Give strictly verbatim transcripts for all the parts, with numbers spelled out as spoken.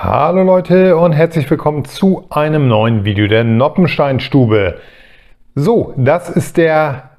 Hallo Leute und herzlich willkommen zu einem neuen Video der Noppensteinstube. So, das ist der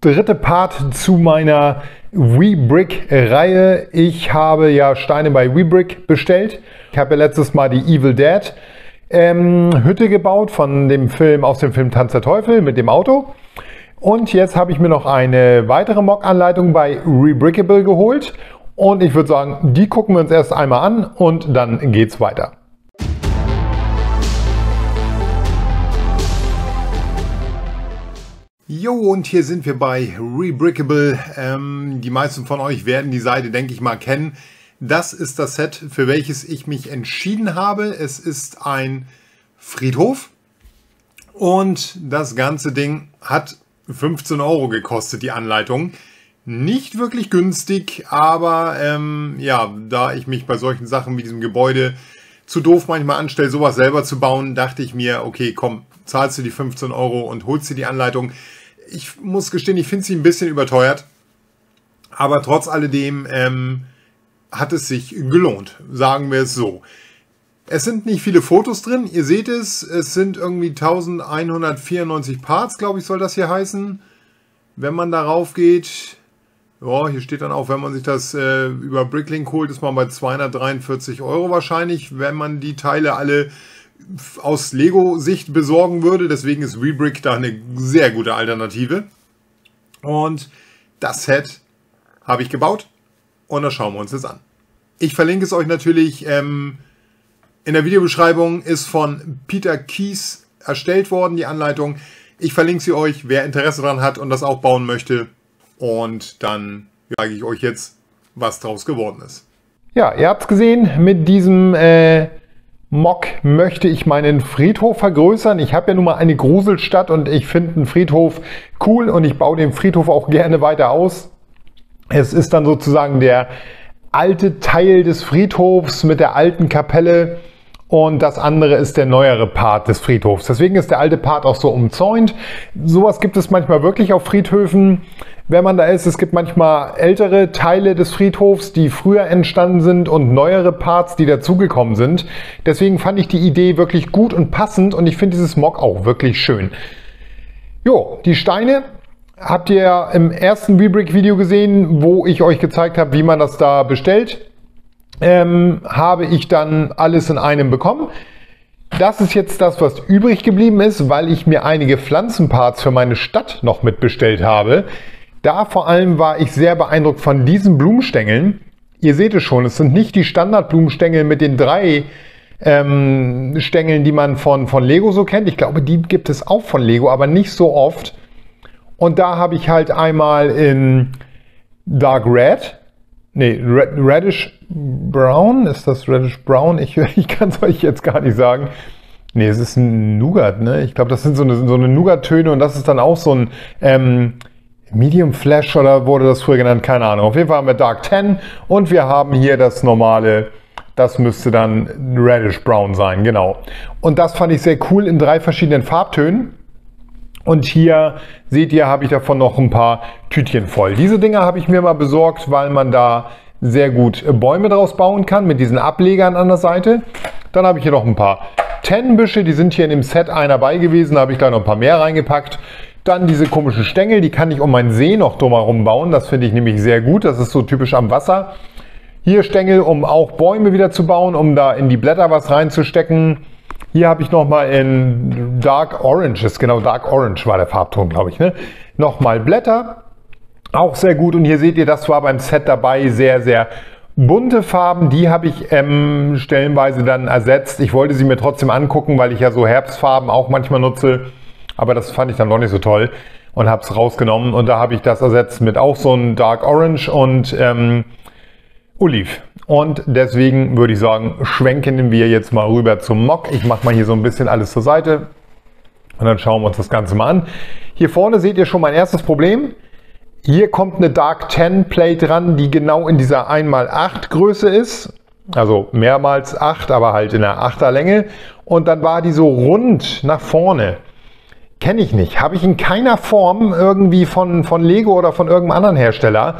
dritte Part zu meiner Webrick-Reihe. Ich habe ja Steine bei Webrick bestellt. Ich habe ja letztes Mal die Evil Dead ähm, Hütte gebaut von dem Film, aus dem Film Tanz der Teufel mit dem Auto. Und jetzt habe ich mir noch eine weitere M O C-Anleitung bei Rebrickable geholt. Und ich würde sagen, die gucken wir uns erst einmal an und dann geht's weiter. Jo, und hier sind wir bei Rebrickable. Ähm, die meisten von euch werden die Seite, denke ich mal, kennen. Das ist das Set, für welches ich mich entschieden habe. Es ist ein Friedhof. Und das ganze Ding hat fünfzehn Euro gekostet, die Anleitung. Nicht wirklich günstig, aber ähm, ja, da ich mich bei solchen Sachen wie diesem Gebäude zu doof manchmal anstelle, sowas selber zu bauen, dachte ich mir, okay, komm, zahlst du die fünfzehn Euro und holst dir die Anleitung. Ich muss gestehen, ich finde sie ein bisschen überteuert, aber trotz alledem ähm, hat es sich gelohnt, sagen wir es so. Es sind nicht viele Fotos drin, ihr seht es, es sind irgendwie eintausendeinhundertvierundneunzig Parts, glaube ich, soll das hier heißen, wenn man darauf geht. Ja, hier steht dann auch, wenn man sich das äh, über Bricklink holt, ist man bei zweihundertdreiundvierzig Euro wahrscheinlich, wenn man die Teile alle aus Lego-Sicht besorgen würde. Deswegen ist Webrick da eine sehr gute Alternative. Und das Set habe ich gebaut und das schauen wir uns jetzt an. Ich verlinke es euch natürlich. Ähm, in der Videobeschreibung ist von peter punkt keith erstellt worden, die Anleitung. Ich verlinke sie euch, wer Interesse daran hat und das auch bauen möchte. Und dann sage ich euch jetzt, was draus geworden ist. Ja, ihr habt es gesehen, mit diesem äh, M O C möchte ich meinen Friedhof vergrößern. Ich habe ja nun mal eine Gruselstadt und ich finde einen Friedhof cool und ich baue den Friedhof auch gerne weiter aus. Es ist dann sozusagen der alte Teil des Friedhofs mit der alten Kapelle und das andere ist der neuere Part des Friedhofs. Deswegen ist der alte Part auch so umzäunt. Sowas gibt es manchmal wirklich auf Friedhöfen. Wenn man da ist, es gibt manchmal ältere Teile des Friedhofs, die früher entstanden sind und neuere Parts, die dazugekommen sind. Deswegen fand ich die Idee wirklich gut und passend und ich finde dieses M O C auch wirklich schön. Jo, die Steine habt ihr im ersten Webrick-Video gesehen, wo ich euch gezeigt habe, wie man das da bestellt. Ähm, habe ich dann alles in einem bekommen. Das ist jetzt das, was übrig geblieben ist, weil ich mir einige Pflanzenparts für meine Stadt noch mitbestellt habe. Da vor allem war ich sehr beeindruckt von diesen Blumenstängeln. Ihr seht es schon, es sind nicht die Standardblumenstängel mit den drei ähm, Stängeln, die man von, von Lego so kennt. Ich glaube, die gibt es auch von Lego, aber nicht so oft. Und da habe ich halt einmal in Dark Red, nee, Red, Reddish Brown, ist das Reddish Brown? Ich, ich kann es euch jetzt gar nicht sagen. Nee, es ist ein Nougat, ne? Ich glaube, das sind so eine, so eine Nougat-Töne und das ist dann auch so ein... Ähm, Medium Flash oder wurde das früher genannt? Keine Ahnung. Auf jeden Fall haben wir Dark zehn und wir haben hier das normale, das müsste dann Reddish Brown sein, genau. Und das fand ich sehr cool in drei verschiedenen Farbtönen. Und hier, seht ihr, habe ich davon noch ein paar Tütchen voll. Diese Dinger habe ich mir mal besorgt, weil man da sehr gut Bäume draus bauen kann, mit diesen Ablegern an der Seite. Dann habe ich hier noch ein paar Tannenbüsche, die sind hier in dem Set einer bei gewesen, da habe ich gleich noch ein paar mehr reingepackt. Dann diese komischen Stängel, die kann ich um meinen See noch drumherum bauen. Das finde ich nämlich sehr gut. Das ist so typisch am Wasser. Hier Stängel, um auch Bäume wieder zu bauen, um da in die Blätter was reinzustecken. Hier habe ich nochmal in Dark Orange, ist genau Dark Orange war der Farbton, glaube ich, ne? Nochmal Blätter, auch sehr gut. Und hier seht ihr, das war beim Set dabei, sehr, sehr bunte Farben. Die habe ich ähm, stellenweise dann ersetzt. Ich wollte sie mir trotzdem angucken, weil ich ja so Herbstfarben auch manchmal nutze. Aber das fand ich dann doch nicht so toll und habe es rausgenommen. Und da habe ich das ersetzt mit auch so einem Dark Orange und ähm, Oliv. Und deswegen würde ich sagen, schwenken wir jetzt mal rüber zum M O C. Ich mache mal hier so ein bisschen alles zur Seite. Und dann schauen wir uns das Ganze mal an. Hier vorne seht ihr schon mein erstes Problem. Hier kommt eine Dark zehn Plate ran, die genau in dieser eins mal acht Größe ist. Also mehrmals acht, aber halt in der achter Länge. Und dann war die so rund nach vorne. Kenne ich nicht. Habe ich in keiner Form irgendwie von, von Lego oder von irgendeinem anderen Hersteller.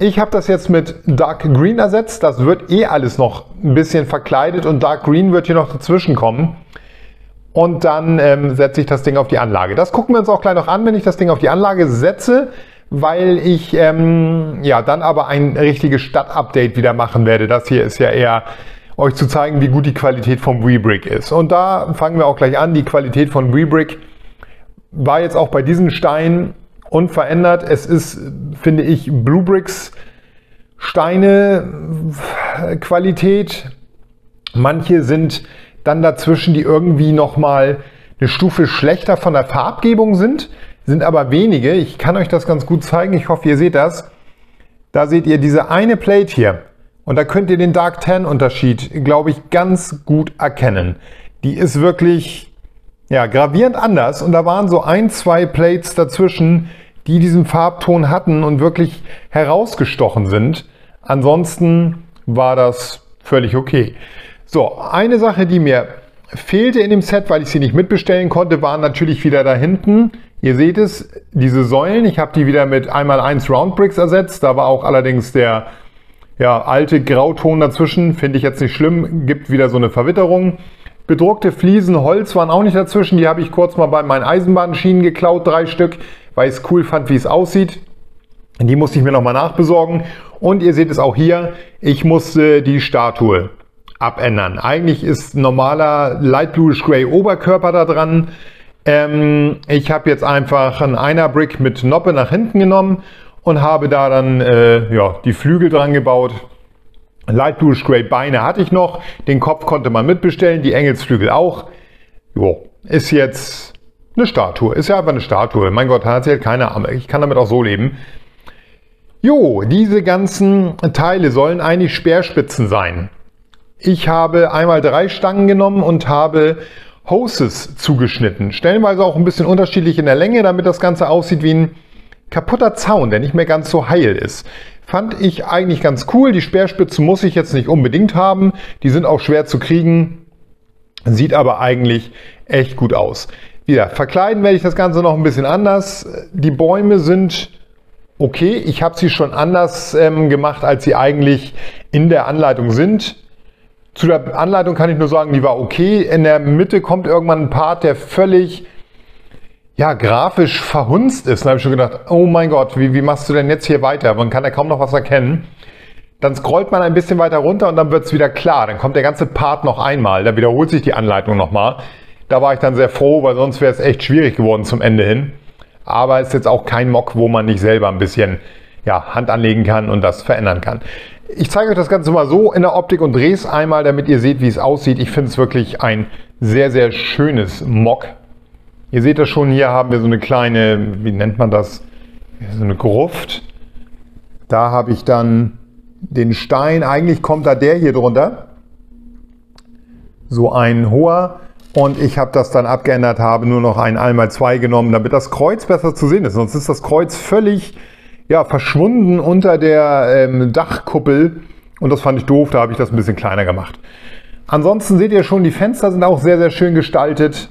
Ich habe das jetzt mit Dark Green ersetzt. Das wird eh alles noch ein bisschen verkleidet und Dark Green wird hier noch dazwischen kommen. Und dann ähm, setze ich das Ding auf die Anlage. Das gucken wir uns auch gleich noch an, wenn ich das Ding auf die Anlage setze, weil ich ähm, ja dann aber ein richtiges Stadt-Update wieder machen werde. Das hier ist ja eher, euch zu zeigen, wie gut die Qualität von Webrick ist. Und da fangen wir auch gleich an. Die Qualität von Webrick war jetzt auch bei diesen Steinen unverändert. Es ist, finde ich, BlueBrixx Steine Qualität. Manche sind dann dazwischen, die irgendwie nochmal eine Stufe schlechter von der Farbgebung sind, sind aber wenige. Ich kann euch das ganz gut zeigen. Ich hoffe, ihr seht das. Da seht ihr diese eine Plate hier und da könnt ihr den Dark Tan Unterschied, glaube ich, ganz gut erkennen. Die ist wirklich ja gravierend anders und da waren so ein, zwei Plates dazwischen, die diesen Farbton hatten und wirklich herausgestochen sind. Ansonsten war das völlig okay. So, eine Sache, die mir fehlte in dem Set, weil ich sie nicht mitbestellen konnte, waren natürlich wieder da hinten. Ihr seht es, diese Säulen. Ich habe die wieder mit eins mal eins Roundbricks ersetzt. Da war auch allerdings der ja, alte Grauton dazwischen. Finde ich jetzt nicht schlimm. Gibt wieder so eine Verwitterung. Bedruckte Fliesen, Holz waren auch nicht dazwischen. Die habe ich kurz mal bei meinen Eisenbahnschienen geklaut, drei Stück, weil ich es cool fand, wie es aussieht. Die musste ich mir nochmal nachbesorgen. Und ihr seht es auch hier, ich musste die Statue abändern. Eigentlich ist normaler Light Bluish Grey Oberkörper da dran. Ähm, ich habe jetzt einfach einen einer Brick mit Noppe nach hinten genommen und habe da dann äh, ja, die Flügel dran gebaut. Light Bluish Grey Beine hatte ich noch. Den Kopf konnte man mitbestellen, die Engelsflügel auch. Jo, ist jetzt eine Statue. Ist ja einfach eine Statue. Mein Gott, hat sie halt keine Arme. Ich kann damit auch so leben. Jo, diese ganzen Teile sollen eigentlich Speerspitzen sein. Ich habe einmal drei Stangen genommen und habe Hoses zugeschnitten. Stellenweise auch ein bisschen unterschiedlich in der Länge, damit das Ganze aussieht wie ein kaputter Zaun, der nicht mehr ganz so heil ist. Fand ich eigentlich ganz cool. Die Speerspitzen muss ich jetzt nicht unbedingt haben. Die sind auch schwer zu kriegen. Sieht aber eigentlich echt gut aus. Wieder, verkleiden werde ich das Ganze noch ein bisschen anders. Die Bäume sind okay. Ich habe sie schon anders ähm, gemacht, als sie eigentlich in der Anleitung sind. Zu der Anleitung kann ich nur sagen, die war okay. In der Mitte kommt irgendwann ein Part, der völlig ja, grafisch verhunzt ist. Da habe ich schon gedacht, oh mein Gott, wie, wie machst du denn jetzt hier weiter? Man kann ja kaum noch was erkennen. Dann scrollt man ein bisschen weiter runter und dann wird es wieder klar. Dann kommt der ganze Part noch einmal. Da wiederholt sich die Anleitung nochmal. Da war ich dann sehr froh, weil sonst wäre es echt schwierig geworden zum Ende hin. Aber es ist jetzt auch kein M O C, wo man nicht selber ein bisschen ja, Hand anlegen kann und das verändern kann. Ich zeige euch das Ganze mal so in der Optik und drehe es einmal, damit ihr seht, wie es aussieht. Ich finde es wirklich ein sehr, sehr schönes M O C. Ihr seht das schon, hier haben wir so eine kleine, wie nennt man das, so eine Gruft. Da habe ich dann den Stein, eigentlich kommt da der hier drunter, so ein hoher. Und ich habe das dann abgeändert, habe nur noch ein eins mal zwei genommen, damit das Kreuz besser zu sehen ist. Sonst ist das Kreuz völlig... ja, verschwunden unter der ähm, Dachkuppel und das fand ich doof, da habe ich das ein bisschen kleiner gemacht. Ansonsten seht ihr schon, die Fenster sind auch sehr, sehr schön gestaltet.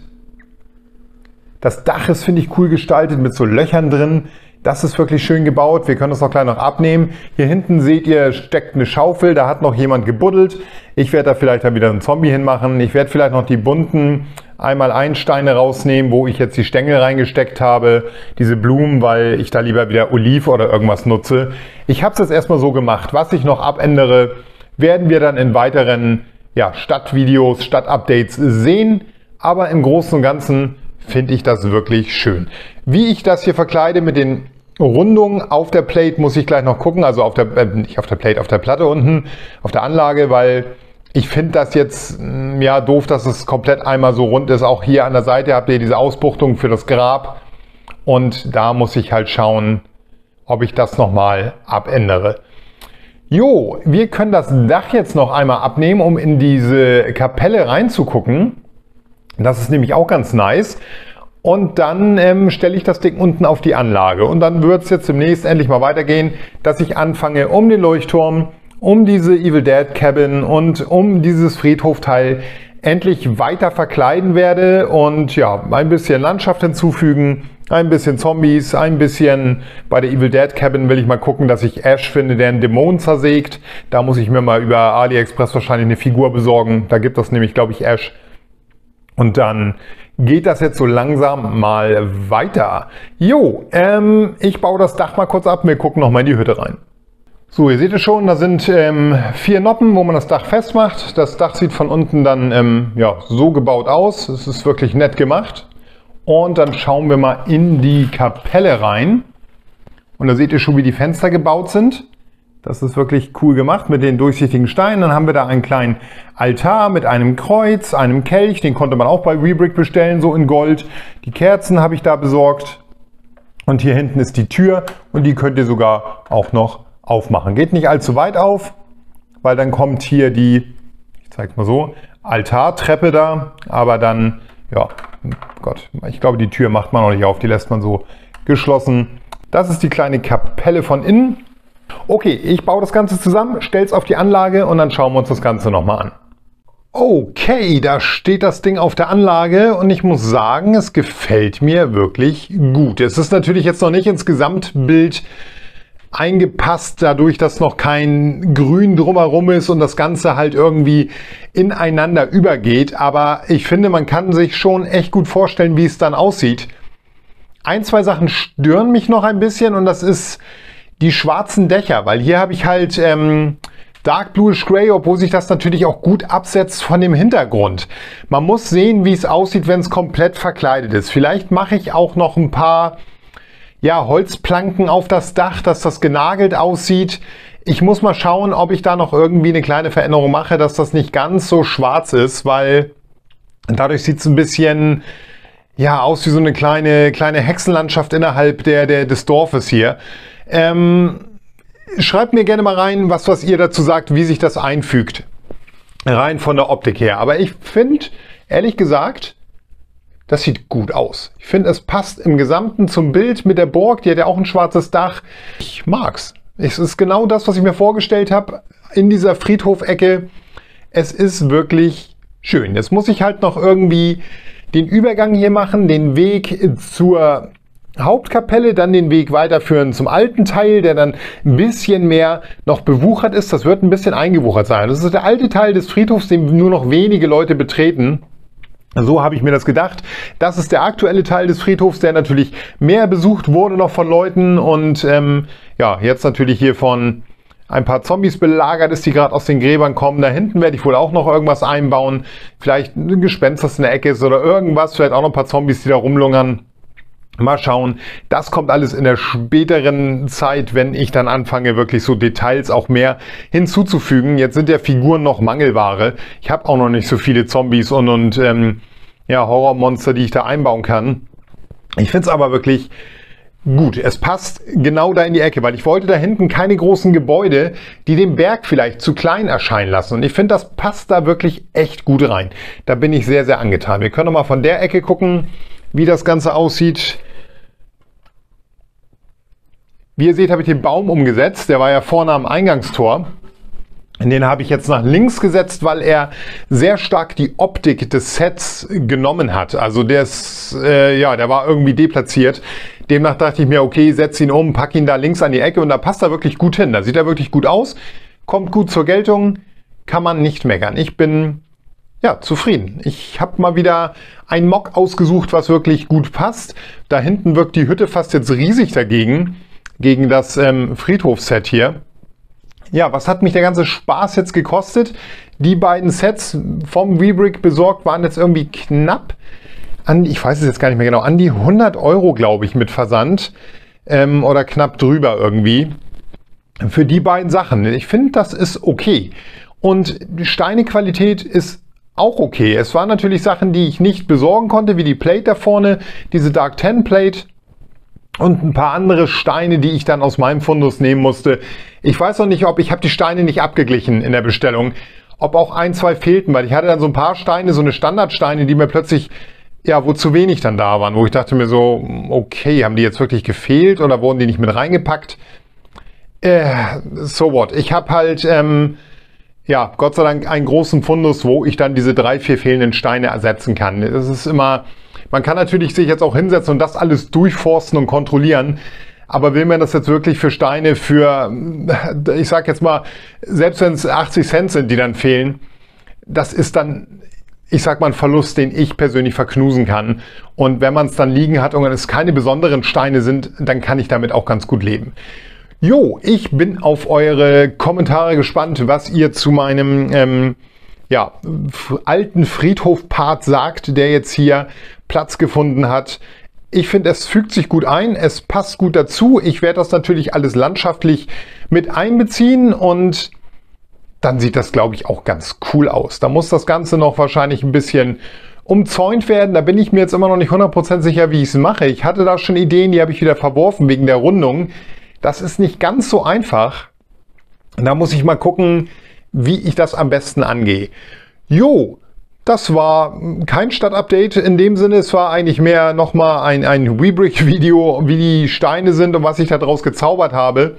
Das Dach ist, finde ich, cool gestaltet mit so Löchern drin. Das ist wirklich schön gebaut. Wir können das noch gleich noch abnehmen. Hier hinten seht ihr, steckt eine Schaufel, da hat noch jemand gebuddelt. Ich werde da vielleicht dann wieder einen Zombie hinmachen. Ich werde vielleicht noch die bunten einmal eins Steine rausnehmen, wo ich jetzt die Stängel reingesteckt habe, diese Blumen, weil ich da lieber wieder Olive oder irgendwas nutze. Ich habe es jetzt erstmal so gemacht. Was ich noch abändere, werden wir dann in weiteren ja, Stadtvideos, Stadtupdates sehen. Aber im Großen und Ganzen finde ich das wirklich schön. Wie ich das hier verkleide mit den Rundungen auf der Plate, muss ich gleich noch gucken. Also auf der, äh, nicht auf der Plate, auf der Platte unten, auf der Anlage, weil... ich finde das jetzt ja doof, dass es komplett einmal so rund ist. Auch hier an der Seite habt ihr diese Ausbuchtung für das Grab. Und da muss ich halt schauen, ob ich das nochmal abändere. Jo, wir können das Dach jetzt noch einmal abnehmen, um in diese Kapelle reinzugucken. Das ist nämlich auch ganz nice. Und dann ähm, stelle ich das Ding unten auf die Anlage. Und dann wird es jetzt demnächst endlich mal weitergehen, dass ich anfange um den Leuchtturm, um diese Evil Dead Cabin und um dieses Friedhofteil endlich weiter verkleiden werde und ja, ein bisschen Landschaft hinzufügen, ein bisschen Zombies, ein bisschen bei der Evil Dead Cabin will ich mal gucken, dass ich Ash finde, der einen Dämon zersägt. Da muss ich mir mal über AliExpress wahrscheinlich eine Figur besorgen. Da gibt es nämlich, glaube ich, Ash. Und dann geht das jetzt so langsam mal weiter. Jo, ähm, ich baue das Dach mal kurz ab. Wir gucken nochmal in die Hütte rein. So, ihr seht es schon, da sind ähm, vier Noppen, wo man das Dach festmacht. Das Dach sieht von unten dann ähm, ja, so gebaut aus. Es ist wirklich nett gemacht. Und dann schauen wir mal in die Kapelle rein. Und da seht ihr schon, wie die Fenster gebaut sind. Das ist wirklich cool gemacht mit den durchsichtigen Steinen. Dann haben wir da einen kleinen Altar mit einem Kreuz, einem Kelch. Den konnte man auch bei Rebrickable bestellen, so in Gold. Die Kerzen habe ich da besorgt. Und hier hinten ist die Tür. Und die könnt ihr sogar auch noch aufmachen. Geht nicht allzu weit auf, weil dann kommt hier die, ich zeige es mal so, Altartreppe da. Aber dann, ja, Gott, ich glaube, die Tür macht man noch nicht auf. Die lässt man so geschlossen. Das ist die kleine Kapelle von innen. Okay, ich baue das Ganze zusammen, stell's auf die Anlage und dann schauen wir uns das Ganze nochmal an. Okay, da steht das Ding auf der Anlage und ich muss sagen, es gefällt mir wirklich gut. Es ist natürlich jetzt noch nicht ins Gesamtbild eingepasst, dadurch, dass noch kein Grün drumherum ist und das Ganze halt irgendwie ineinander übergeht. Aber ich finde, man kann sich schon echt gut vorstellen, wie es dann aussieht. Ein, zwei Sachen stören mich noch ein bisschen und das ist die schwarzen Dächer, weil hier habe ich halt ähm, Dark Bluish Grey, obwohl sich das natürlich auch gut absetzt von dem Hintergrund. Man muss sehen, wie es aussieht, wenn es komplett verkleidet ist. Vielleicht mache ich auch noch ein paar ja, Holzplanken auf das Dach, dass das genagelt aussieht. Ich muss mal schauen, ob ich da noch irgendwie eine kleine Veränderung mache, dass das nicht ganz so schwarz ist, weil dadurch sieht es ein bisschen ja, aus wie so eine kleine, kleine Hexenlandschaft innerhalb der, der, des Dorfes hier. Ähm, schreibt mir gerne mal rein, was, was ihr dazu sagt, wie sich das einfügt. Rein von der Optik her. Aber ich finde, ehrlich gesagt, das sieht gut aus. Ich finde, es passt im Gesamten zum Bild mit der Burg. Die hat ja auch ein schwarzes Dach. Ich mag's. Es ist genau das, was ich mir vorgestellt habe in dieser Friedhofecke. Es ist wirklich schön. Jetzt muss ich halt noch irgendwie den Übergang hier machen, den Weg zur Hauptkapelle, dann den Weg weiterführen zum alten Teil, der dann ein bisschen mehr noch bewuchert ist. Das wird ein bisschen eingewuchert sein. Das ist der alte Teil des Friedhofs, den nur noch wenige Leute betreten. So habe ich mir das gedacht. Das ist der aktuelle Teil des Friedhofs, der natürlich mehr besucht wurde noch von Leuten und ähm, ja, jetzt natürlich hier von ein paar Zombies belagert ist, die gerade aus den Gräbern kommen. Da hinten werde ich wohl auch noch irgendwas einbauen. Vielleicht ein Gespenst, das in der Ecke ist oder irgendwas. Vielleicht auch noch ein paar Zombies, die da rumlungern. Mal schauen, das kommt alles in der späteren Zeit, wenn ich dann anfange, wirklich so Details auch mehr hinzuzufügen. Jetzt sind ja Figuren noch Mangelware. Ich habe auch noch nicht so viele Zombies und, und ähm, ja, Horrormonster, die ich da einbauen kann. Ich finde es aber wirklich gut. Es passt genau da in die Ecke, weil ich wollte da hinten keine großen Gebäude, die den Berg vielleicht zu klein erscheinen lassen. Und ich finde, das passt da wirklich echt gut rein. Da bin ich sehr, sehr angetan. Wir können noch mal von der Ecke gucken, wie das Ganze aussieht. Wie ihr seht, habe ich den Baum umgesetzt. Der war ja vorne am Eingangstor. Den habe ich jetzt nach links gesetzt, weil er sehr stark die Optik des Sets genommen hat. Also der, ist, äh, ja, der war irgendwie deplatziert. Demnach dachte ich mir, okay, setz ihn um, pack ihn da links an die Ecke und da passt er wirklich gut hin. Da sieht er wirklich gut aus, kommt gut zur Geltung, kann man nicht meckern. Ich bin ja zufrieden. Ich habe mal wieder ein M O C ausgesucht, was wirklich gut passt. Da hinten wirkt die Hütte fast jetzt riesig dagegen. Gegen das ähm, Friedhofsset hier. Ja, was hat mich der ganze Spaß jetzt gekostet? Die beiden Sets vom Webrick besorgt waren jetzt irgendwie knapp an, ich weiß es jetzt gar nicht mehr genau, an die hundert Euro, glaube ich, mit Versand. Ähm, oder knapp drüber irgendwie. Für die beiden Sachen. Ich finde, das ist okay. Und die Steinequalität ist auch okay. Es waren natürlich Sachen, die ich nicht besorgen konnte, wie die Plate da vorne, diese Dark Tan Plate. Und ein paar andere Steine, die ich dann aus meinem Fundus nehmen musste. Ich weiß noch nicht, ob ich habe die Steine nicht abgeglichen in der Bestellung, ob auch ein, zwei fehlten, weil ich hatte dann so ein paar Steine, so eine Standardsteine, die mir plötzlich, ja, wo zu wenig dann da waren, wo ich dachte mir so, okay, haben die jetzt wirklich gefehlt oder wurden die nicht mit reingepackt? Äh, so what? Ich habe halt ähm, ja, Gott sei Dank einen großen Fundus, wo ich dann diese drei, vier fehlenden Steine ersetzen kann. Das ist immer, man kann natürlich sich jetzt auch hinsetzen und das alles durchforsten und kontrollieren. Aber will man das jetzt wirklich für Steine für, ich sag jetzt mal, selbst wenn es achtzig Cent sind, die dann fehlen, das ist dann, ich sag mal, ein Verlust, den ich persönlich verknusen kann. Und wenn man es dann liegen hat und es keine besonderen Steine sind, dann kann ich damit auch ganz gut leben. Jo, ich bin auf eure Kommentare gespannt, was ihr zu meinem ähm, ja, alten Friedhof-Part sagt, der jetzt hier Platz gefunden hat. Ich finde, es fügt sich gut ein, es passt gut dazu. Ich werde das natürlich alles landschaftlich mit einbeziehen und dann sieht das, glaube ich, auch ganz cool aus. Da muss das Ganze noch wahrscheinlich ein bisschen umzäunt werden. Da bin ich mir jetzt immer noch nicht hundert Prozent sicher, wie ich es mache. Ich hatte da schon Ideen, die habe ich wieder verworfen wegen der Rundung. Das ist nicht ganz so einfach. Da muss ich mal gucken, wie ich das am besten angehe. Jo, das war kein Stadtupdate in dem Sinne. Es war eigentlich mehr nochmal ein, ein Webrick-Video, wie die Steine sind und was ich da draus gezaubert habe.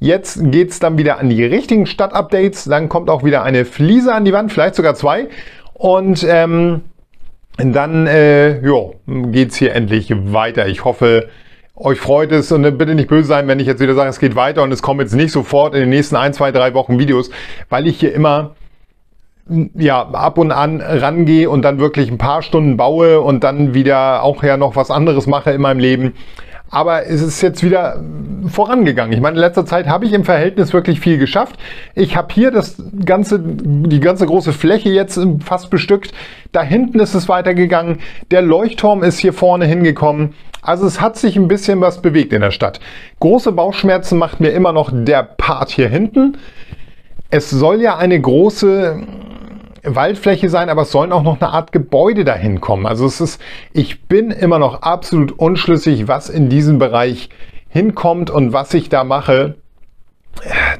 Jetzt geht es dann wieder an die richtigen Stadtupdates. Dann kommt auch wieder eine Fliese an die Wand, vielleicht sogar zwei. Und ähm, dann äh, geht es hier endlich weiter. Ich hoffe, euch freut es und bitte nicht böse sein, wenn ich jetzt wieder sage, es geht weiter und es kommen jetzt nicht sofort in den nächsten ein, zwei, drei Wochen Videos, weil ich hier immer ja, ab und an rangehe und dann wirklich ein paar Stunden baue und dann wieder auch ja noch was anderes mache in meinem Leben. Aber es ist jetzt wieder vorangegangen. Ich meine, in letzter Zeit habe ich im Verhältnis wirklich viel geschafft. Ich habe hier das ganze, die ganze große Fläche jetzt fast bestückt. Da hinten ist es weitergegangen. Der Leuchtturm ist hier vorne hingekommen. Also es hat sich ein bisschen was bewegt in der Stadt. Große Bauchschmerzen macht mir immer noch der Part hier hinten. Es soll ja eine große Waldfläche sein, aber es sollen auch noch eine Art Gebäude dahin kommen. Also es ist, ich bin immer noch absolut unschlüssig, was in diesem Bereich hinkommt und was ich da mache.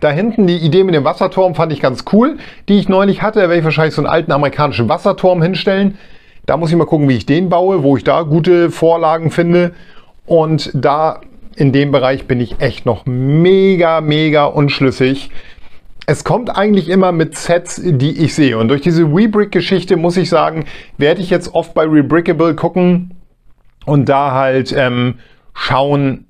Da hinten die Idee mit dem Wasserturm fand ich ganz cool, die ich neulich hatte. Da werde ich wahrscheinlich so einen alten amerikanischen Wasserturm hinstellen. Da muss ich mal gucken, wie ich den baue, wo ich da gute Vorlagen finde. Und da in dem Bereich bin ich echt noch mega, mega unschlüssig. Es kommt eigentlich immer mit Sets, die ich sehe. Und durch diese Webrick-Geschichte, muss ich sagen, werde ich jetzt oft bei Rebrickable gucken und da halt ähm, schauen,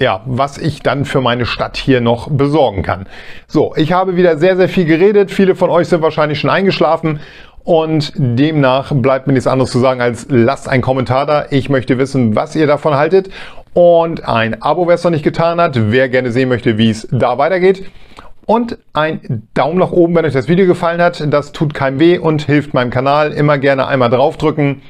ja, was ich dann für meine Stadt hier noch besorgen kann. So, ich habe wieder sehr, sehr viel geredet. Viele von euch sind wahrscheinlich schon eingeschlafen. Und demnach bleibt mir nichts anderes zu sagen, als lasst einen Kommentar da. Ich möchte wissen, was ihr davon haltet. Und ein Abo, wer es noch nicht getan hat, wer gerne sehen möchte, wie es da weitergeht. Und ein Daumen nach oben, wenn euch das Video gefallen hat. Das tut keinem weh und hilft meinem Kanal. Immer gerne einmal draufdrücken.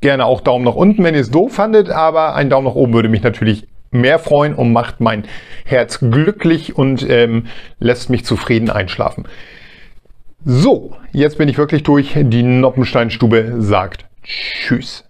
Gerne auch Daumen nach unten, wenn ihr es doof fandet. Aber ein Daumen nach oben würde mich natürlich mehr freuen und macht mein Herz glücklich und ähm, lässt mich zufrieden einschlafen. So, jetzt bin ich wirklich durch. Die Noppensteinstube sagt Tschüss.